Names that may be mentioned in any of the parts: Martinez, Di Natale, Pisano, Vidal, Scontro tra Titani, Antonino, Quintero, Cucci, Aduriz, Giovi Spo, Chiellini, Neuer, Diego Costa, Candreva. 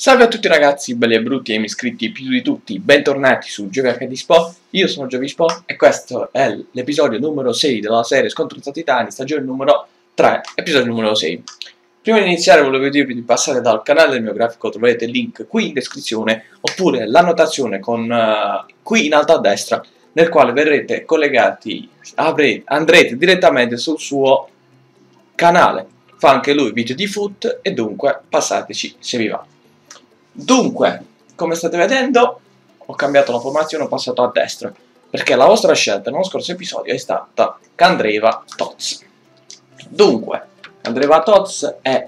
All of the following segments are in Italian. Salve a tutti ragazzi, belli e brutti e iscritti più di tutti, bentornati su Giovi Spo. Io sono Giovi Spo e questo è l'episodio numero 6 della serie Scontro tra Titani, stagione numero 3, episodio numero 6. Prima di iniziare volevo dirvi di passare dal canale del mio grafico, troverete il link qui in descrizione, oppure l'annotazione con qui in alto a destra, nel quale verrete collegati, andrete direttamente sul suo canale. Fa anche lui video di foot e dunque passateci se vi va. Dunque, come state vedendo, ho cambiato la formazione, ho passato a destra, perché la vostra scelta nello scorso episodio è stata Candreva-Toz. Dunque, Candreva-Toz è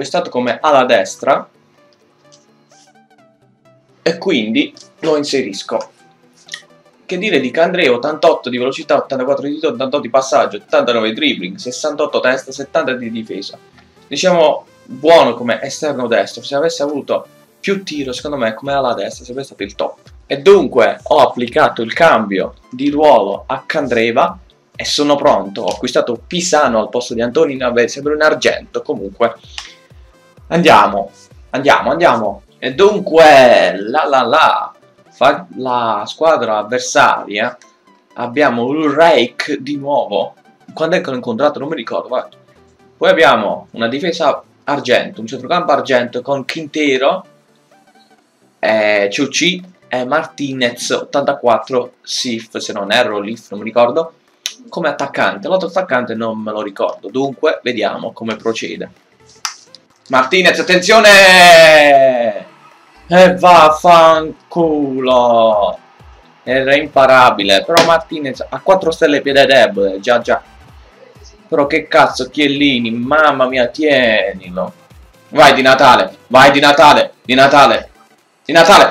stato come ala destra, e quindi lo inserisco. Che dire di Candreva, 88 di velocità, 84 di tiro, 88 di passaggio, 89 di dribbling, 68 testa, 70 di difesa. Diciamo buono come esterno destro. Se avesse avuto più tiro, secondo me, come alla destra sarebbe stato il top. E dunque ho applicato il cambio di ruolo a Candreva e sono pronto. Ho acquistato Pisano al posto di Antonino, sembra un argento. Comunque andiamo. E dunque la squadra avversaria, abbiamo l'Ulrike di nuovo. Quando è che l'ho incontrato non mi ricordo, guarda. Poi abbiamo una difesa argento, un centrocampo argento con Quintero, Cucci e Martinez, 84 SIF, se non erro, LIF, non mi ricordo, come attaccante. L'altro attaccante non me lo ricordo, dunque vediamo come procede. Martinez, attenzione! E vaffanculo! Era imparabile, però Martinez ha 4 stelle piede debole, già. Però che cazzo, Chiellini, mamma mia, tienilo. Vai Di Natale, Di Natale,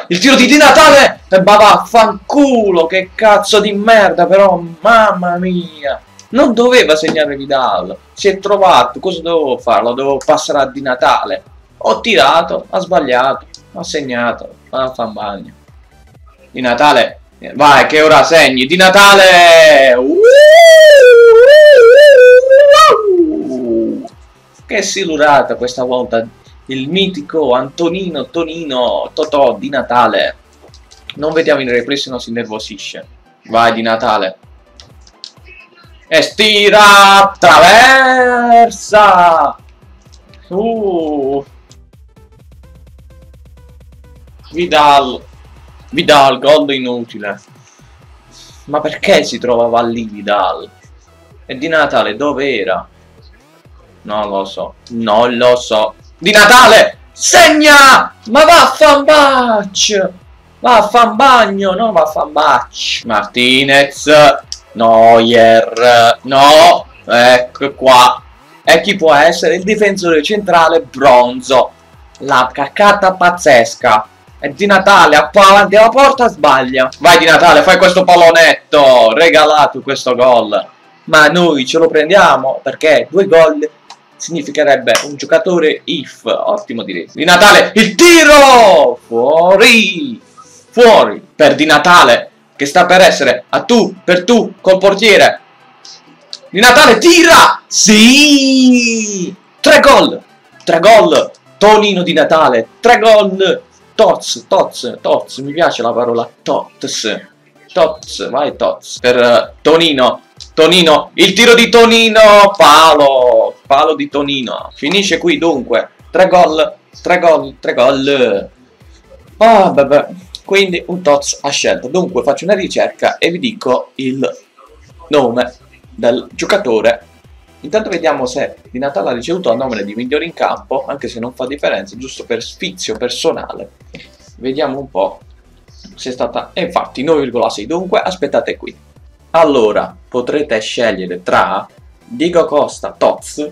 il tiro di Di Natale! E vaffanculo, che cazzo di merda, però, mamma mia. Non doveva segnare Vidal, si è trovato, cosa dovevo farlo? Dovevo passare a Di Natale. Ho tirato, ha sbagliato, ha segnato, ha fatto un bagno. Di Natale, vai che ora segni, Di Natale! Che silurata questa volta il mitico Antonino, Totò Di Natale. Non vediamo in replay se non si nervosisce. Vai Di Natale. E stira, traversa. Vidal, gol inutile. Ma perché si trovava lì Vidal? E Di Natale dove era? Non lo so, Di Natale, segna! Ma vaffanbaccio! Martinez, Neuer, no, ecco qua. E chi può essere? Il difensore centrale Bronzo. La caccata pazzesca. E Di Natale, avanti alla porta, sbaglia. Vai Di Natale, fai questo pallonetto. Regalato questo gol. Ma noi ce lo prendiamo perché 2 gol... significherebbe un giocatore IF, ottimo direi. Di Natale, il tiro! Fuori per Di Natale, che sta per essere a tu per tu col portiere. Di Natale tira! Sì! 3 gol! Tonino Di Natale, 3 gol! Toz, mi piace la parola Toz, vai Toz. Per Tonino, il tiro di Tonino, palo di Tonino. Finisce qui dunque, 3 gol. Oh, vabbè. Quindi un Toz a scelta. Dunque faccio una ricerca e vi dico il nome del giocatore. Intanto vediamo se Di Natale ha ricevuto il nome di migliore in campo, anche se non fa differenza, giusto per sfizio personale. Vediamo un po' se è stata... E infatti 9,6, dunque aspettate qui. Allora, potrete scegliere tra Diego Costa Toz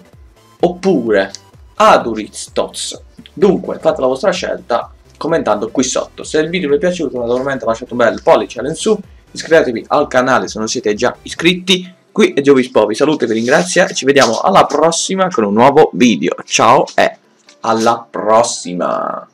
oppure Aduriz Toz. Dunque, fate la vostra scelta commentando qui sotto. Se il video vi è piaciuto, naturalmente lasciate un bel pollice in su, iscrivetevi al canale se non siete già iscritti. Qui è Giovi Spo, vi saluto e vi ringrazio e ci vediamo alla prossima con un nuovo video. Ciao e alla prossima!